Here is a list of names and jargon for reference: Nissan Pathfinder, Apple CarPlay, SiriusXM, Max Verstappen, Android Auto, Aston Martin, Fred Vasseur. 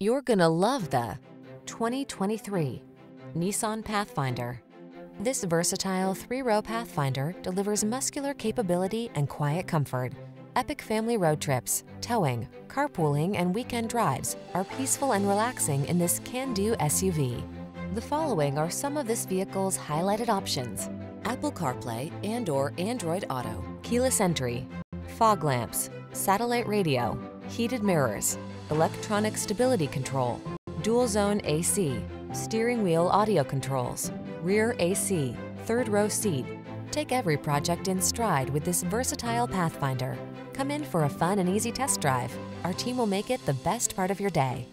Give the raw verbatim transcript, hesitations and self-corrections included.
You're gonna love the twenty twenty-three Nissan Pathfinder. This versatile three-row Pathfinder delivers muscular capability and quiet comfort. Epic family road trips, towing, carpooling, and weekend drives are peaceful and relaxing in this can-do S U V. The following are some of this vehicle's highlighted options: Apple CarPlay and or Android Auto, keyless entry, fog lamps, satellite radio, heated mirrors, electronic stability control, dual zone A C, steering wheel audio controls, rear A C, third row seat. Take every project in stride with this versatile Pathfinder. Come in for a fun and easy test drive. Our team will make it the best part of your day.